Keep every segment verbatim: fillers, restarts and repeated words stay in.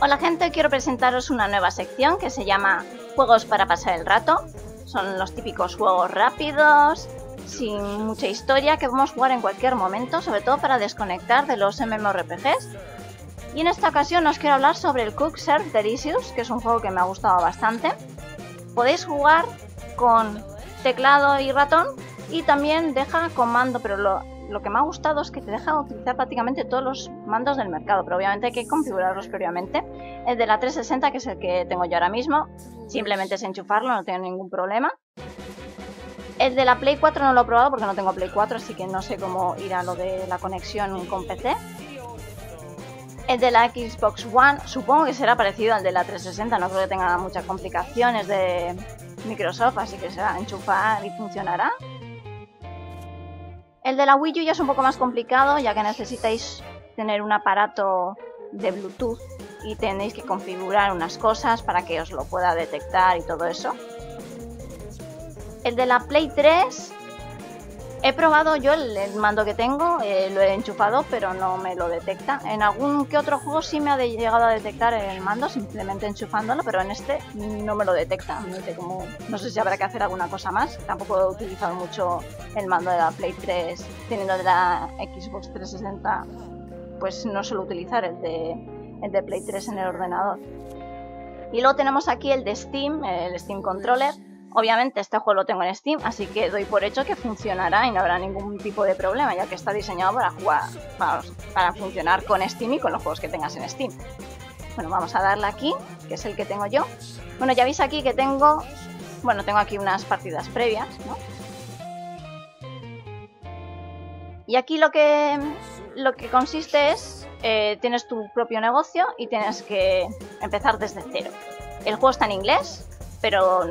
Hola gente, hoy quiero presentaros una nueva sección que se llama Juegos para pasar el rato. Son los típicos juegos rápidos, sin mucha historia, que podemos jugar en cualquier momento, sobre todo para desconectar de los M M O R P Gs. Y en esta ocasión os quiero hablar sobre el Cook, Serve, Delicious!, que es un juego que me ha gustado bastante. Podéis jugar con teclado y ratón y también deja con mando, pero lo, lo que me ha gustado es que te deja utilizar prácticamente todos los mandos del mercado, pero obviamente hay que configurarlos previamente. El de la trescientos sesenta, que es el que tengo yo ahora mismo, simplemente es enchufarlo, no tengo ningún problema. El de la Play cuatro no lo he probado porque no tengo Play cuatro, así que no sé cómo irá lo de la conexión con P C. El de la Xbox One supongo que será parecido al de la trescientos sesenta, no creo que tenga muchas complicaciones de Microsoft, así que será enchufar y funcionará. El de la Wii U ya es un poco más complicado, ya que necesitáis tener un aparato de Bluetooth y tenéis que configurar unas cosas para que os lo pueda detectar y todo eso. El de la Play tres... He probado yo el, el mando que tengo, eh, lo he enchufado, pero no me lo detecta. En algún que otro juego sí me ha de, llegado a detectar el mando, simplemente enchufándolo, pero en este no me lo detecta. No sé, como, no sé si habrá que hacer alguna cosa más. Tampoco he utilizado mucho el mando de la Play tres, teniendo de la Xbox trescientos sesenta, pues no suelo utilizar el de, el de Play tres en el ordenador. Y luego tenemos aquí el de Steam, el Steam Controller. Obviamente este juego lo tengo en Steam, así que doy por hecho que funcionará y no habrá ningún tipo de problema, ya que está diseñado para jugar, para, para funcionar con Steam y con los juegos que tengas en Steam. Bueno, vamos a darle aquí, que es el que tengo yo. Bueno, ya veis aquí que tengo, bueno, tengo aquí unas partidas previas, ¿no? Y aquí lo que, lo que consiste es, eh, tienes tu propio negocio y tienes que empezar desde cero. El juego está en inglés, pero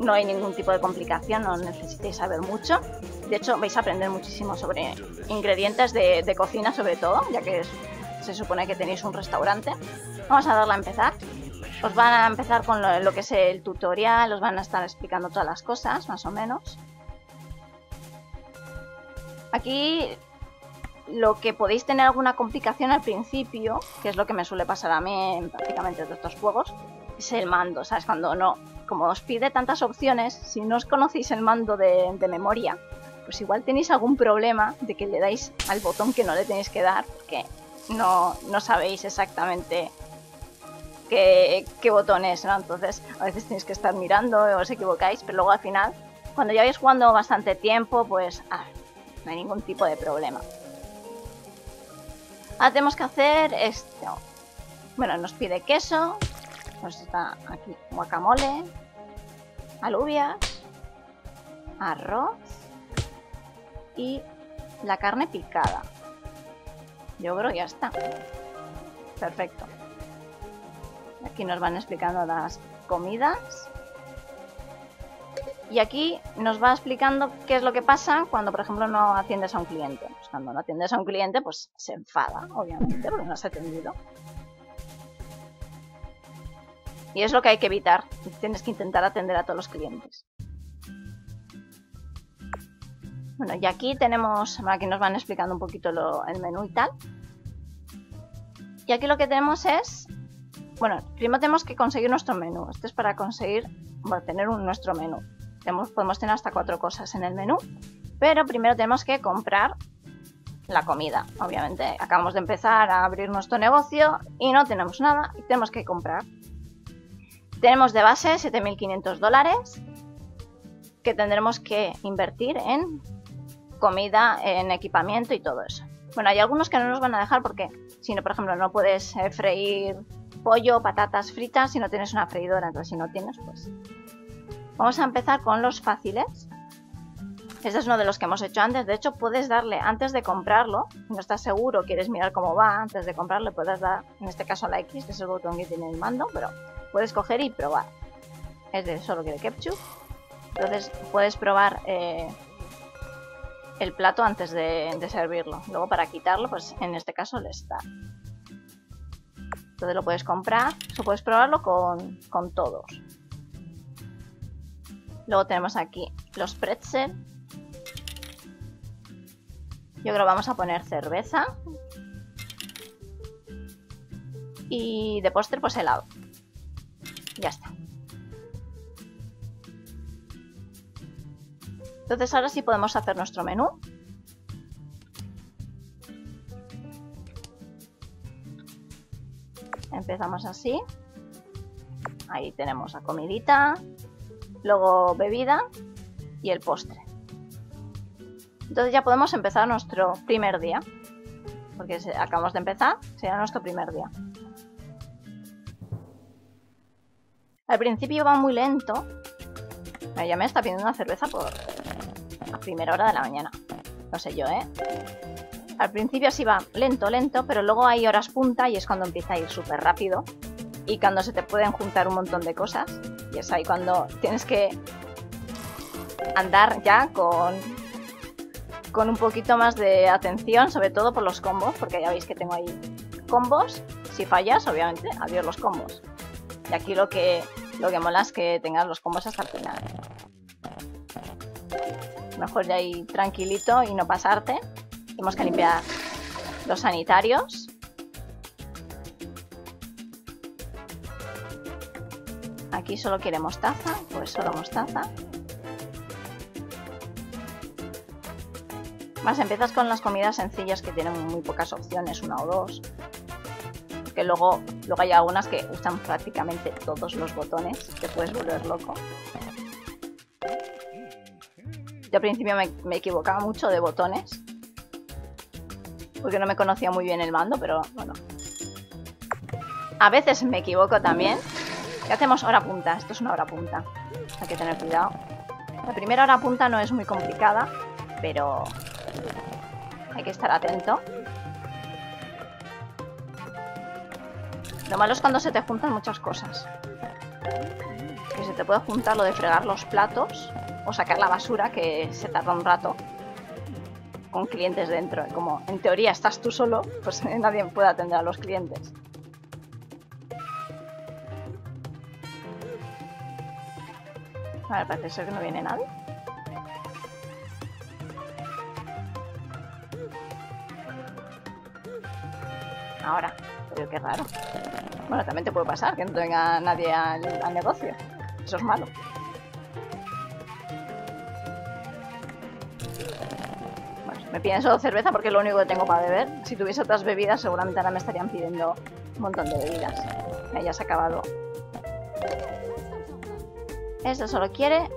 no hay ningún tipo de complicación, no necesitáis saber mucho. De hecho, vais a aprender muchísimo sobre ingredientes de, de cocina, sobre todo, ya que es, se supone que tenéis un restaurante. Vamos a darle a empezar. Os van a empezar con lo, lo que es el tutorial, os van a estar explicando todas las cosas, más o menos. Aquí lo que podéis tener alguna complicación al principio, que es lo que me suele pasar a mí en prácticamente todos estos juegos, es el mando, ¿sabes? Cuando no, como os pide tantas opciones, si no os conocéis el mando de, de memoria, pues igual tenéis algún problema de que le dais al botón que no le tenéis que dar, porque no, no sabéis exactamente qué, qué botón es, ¿no? Entonces a veces tenéis que estar mirando, os equivocáis, pero luego al final, cuando ya vais jugando bastante tiempo, pues ah, no hay ningún tipo de problema. Ahora tenemos que hacer esto. Bueno, nos pide queso. Pues está aquí guacamole, alubias, arroz y la carne picada. Yo creo que ya está. Perfecto. Aquí nos van explicando las comidas. Y aquí nos va explicando qué es lo que pasa cuando, por ejemplo, no atiendes a un cliente. Pues cuando no atiendes a un cliente, pues se enfada, obviamente, porque no has atendido. Y es lo que hay que evitar, tienes que intentar atender a todos los clientes. Bueno, y aquí tenemos, aquí nos van explicando un poquito lo, el menú y tal. Y aquí lo que tenemos es, bueno, primero tenemos que conseguir nuestro menú. Esto es para conseguir, bueno, tener un, nuestro menú. Tenemos, podemos tener hasta cuatro cosas en el menú, pero primero tenemos que comprar la comida. Obviamente, acabamos de empezar a abrir nuestro negocio y no tenemos nada y tenemos que comprar. Tenemos de base siete mil quinientos dólares que tendremos que invertir en comida, en equipamiento y todo eso. Bueno, hay algunos que no nos van a dejar porque, si no, por ejemplo, no puedes eh, freír pollo, patatas fritas si no tienes una freidora. Entonces, si no tienes, pues... Vamos a empezar con los fáciles. Este es uno de los que hemos hecho antes. De hecho, puedes darle antes de comprarlo. Si no estás seguro, quieres mirar cómo va antes de comprarlo, puedes dar, en este caso, a la X, que es el botón que tiene el mando, pero... puedes coger y probar. Es de solo quiere ketchup. Entonces puedes probar eh, el plato antes de, de servirlo. Luego para quitarlo, pues en este caso le está. Entonces lo puedes comprar. O puedes probarlo con, con todos. Luego tenemos aquí los pretzel. Yo creo que vamos a poner cerveza. y de postre pues helado. Ya está. Entonces ahora sí podemos hacer nuestro menú. Empezamos así. Ahí tenemos la comidita, luego bebida y el postre. Entonces ya podemos empezar nuestro primer día, porque acabamos de empezar, será nuestro primer día. Al principio va muy lento. Ya me está pidiendo una cerveza por a primera hora de la mañana. No sé yo, ¿eh? Al principio sí va lento, lento, pero luego hay horas punta y es cuando empieza a ir súper rápido. Y cuando se te pueden juntar un montón de cosas. Y es ahí cuando tienes que andar ya con, con un poquito más de atención, sobre todo por los combos, porque ya veis que tengo ahí combos. Si fallas, obviamente, adiós los combos. Y aquí lo que, lo que mola es que tengas los combos hasta el final. Mejor ya ir tranquilito y no pasarte. Tenemos que limpiar los sanitarios. Aquí solo quiere mostaza, pues solo mostaza. Más empiezas con las comidas sencillas que tienen muy pocas opciones, una o dos. Porque luego, luego hay algunas que usan prácticamente todos los botones, te puedes volver loco. Yo al principio me, me equivocaba mucho de botones, porque no me conocía muy bien el mando, pero bueno. A veces me equivoco también. ¿Qué hacemos? Hora punta. Esto es una hora punta. Hay que tener cuidado. La primera hora punta no es muy complicada, pero hay que estar atento. Lo malo es cuando se te juntan muchas cosas. Que se te puede juntar lo de fregar los platos o sacar la basura, que se tarda un rato con clientes dentro. Como en teoría estás tú solo, pues nadie puede atender a los clientes. A ver, parece ser que no viene nadie. Ahora, pero qué raro. Bueno, también te puede pasar que no venga nadie al, al negocio. Eso es malo. Bueno, me piden solo cerveza porque es lo único que tengo para beber. Si tuviese otras bebidas, seguramente ahora me estarían pidiendo un montón de bebidas. Ya, ya se ha acabado. Eso solo quiere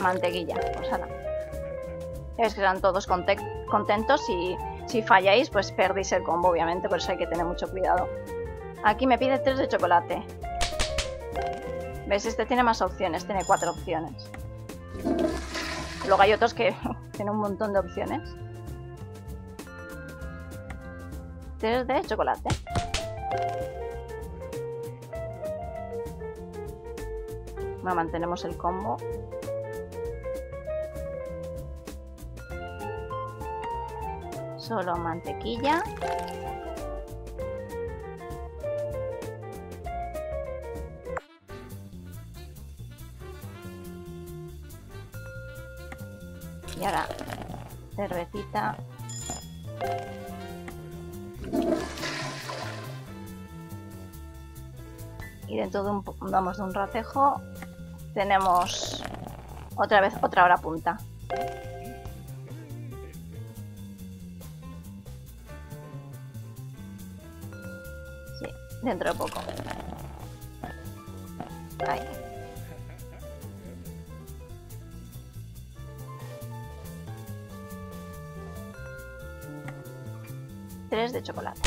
mantequilla, pues ala. Ya ves que están todos contentos y si falláis, pues perdéis el combo, obviamente, por eso hay que tener mucho cuidado. Aquí me pide tres de chocolate. ¿Ves? Este tiene más opciones, tiene cuatro opciones. Luego hay otros que tienen un montón de opciones. Tres de chocolate. Bueno, mantenemos el combo. Solo mantequilla. Y ahora cervecita. Y dentro de un, vamos, de un ratejo. Tenemos otra vez otra hora punta. Sí, dentro de poco. Ahí. Tres de chocolate.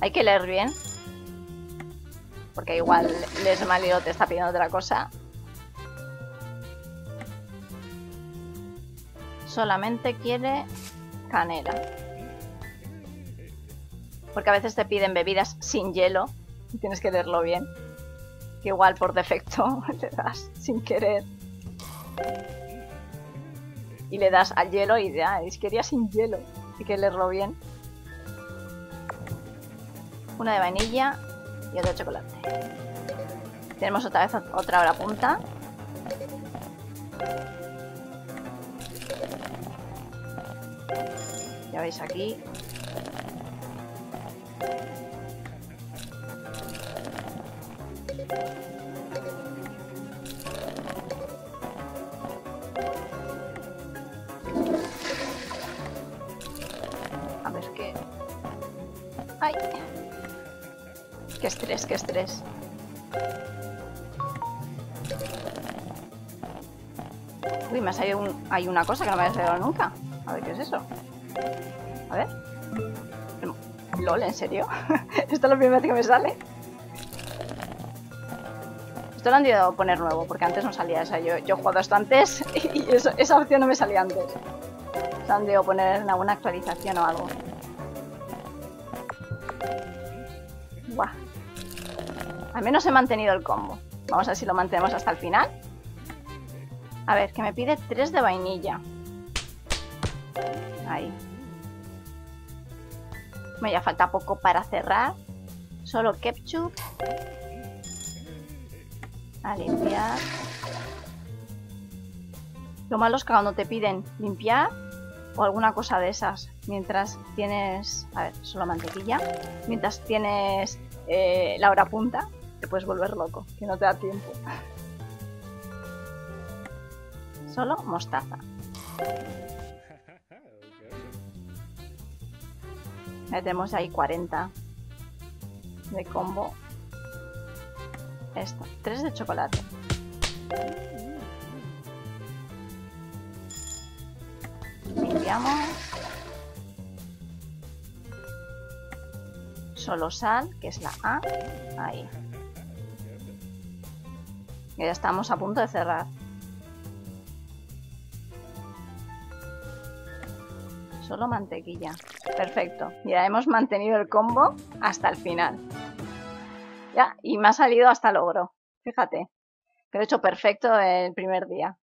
Hay que leer bien. Porque igual les malío, te está pidiendo otra cosa. Solamente quiere canela. Porque a veces te piden bebidas sin hielo. Y tienes que leerlo bien. Que igual por defecto le das sin querer. Y le das al hielo y ya, ah, quería sin hielo. Hay que leerlo bien. Una de vainilla. Y otro chocolate. Tenemos otra vez otra hora punta. Ya veis aquí. Ay. Qué estrés, qué estrés. Uy, me ha salido un... Hay una cosa que no me había salido nunca. A ver, ¿qué es eso? A ver. LOL, ¿en serio? Esto es la primera vez que me sale. Esto lo han ido a poner nuevo, porque antes no salía. O sea, yo, yo he jugado esto antes y eso, esa opción no me salía antes. Se han ido a poner en alguna actualización o algo. Buah. Al menos he mantenido el combo. Vamos a ver si lo mantenemos hasta el final. A ver, que me pide tres de vainilla. Ahí. Bueno, ya falta poco para cerrar. Solo ketchup. A limpiar. Lo malo es que cuando te piden limpiar o alguna cosa de esas, mientras tienes... A ver, solo mantequilla. Mientras tienes eh, la hora punta, te puedes volver loco, que no te da tiempo. Solo mostaza. Ya tenemos ahí cuarenta de combo. Esto, tres de chocolate. Limpiamos. Solo sal, que es la A. Ahí. Y ya estamos a punto de cerrar. Solo mantequilla. Perfecto. Ya hemos mantenido el combo hasta el final. Ya, y me ha salido hasta logro. Fíjate. Que lo he hecho perfecto el primer día.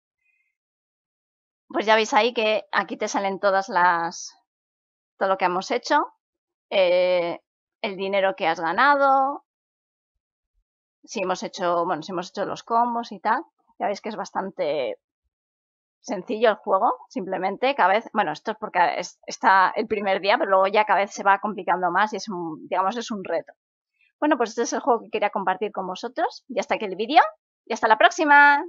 Pues ya veis ahí que aquí te salen todas las... Todo lo que hemos hecho. Eh, el dinero que has ganado. Si hemos hecho... Bueno, si hemos hecho los combos y tal. Ya veis que es bastante... sencillo el juego, simplemente cada vez, bueno, esto es porque es, está el primer día, pero luego ya cada vez se va complicando más y es un, digamos, es un reto. Bueno, pues este es el juego que quería compartir con vosotros. Y hasta aquí el vídeo y hasta la próxima.